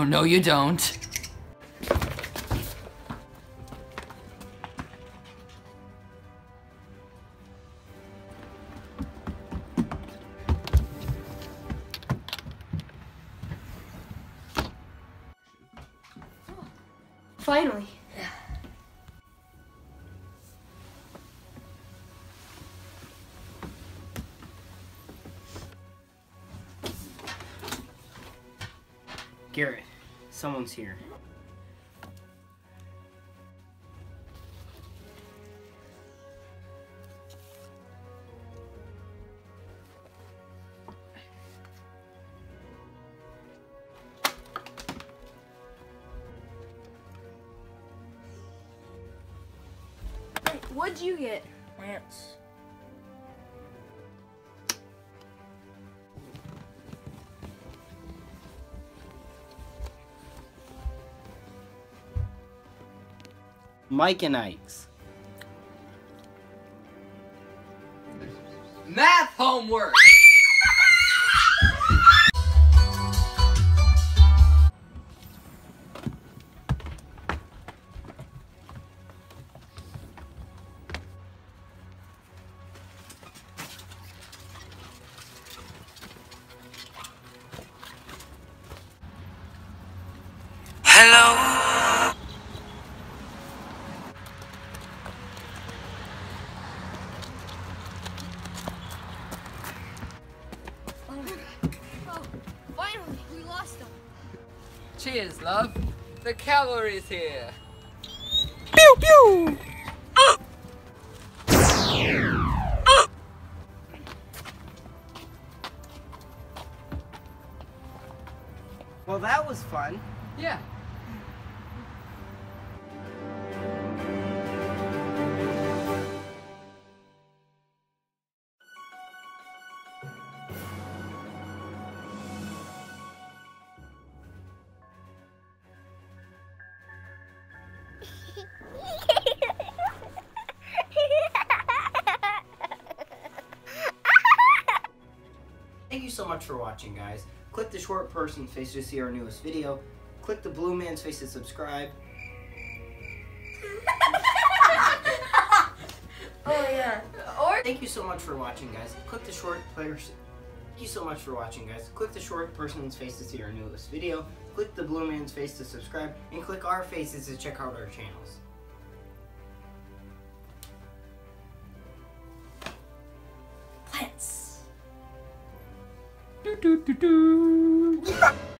Oh, no, you don't. Finally. Yeah. Garrett, someone's here. What'd you get? Lance. Mike and Ike's. Math homework! Hello. Oh, finally, we lost them. Cheers, love. The cavalry's here. Pew pew. Well, that was fun. Yeah. Thank you so much for watching, guys. Click the short person's face to see our newest video. Click the blue man's face to subscribe. Oh yeah. Or thank you so much for watching, guys. Click the short person. Thank you so much for watching, guys. Click the short person's face to see our newest video. Click the blue man's face to subscribe, and click our faces to check out our channels. Plants. Do do do do.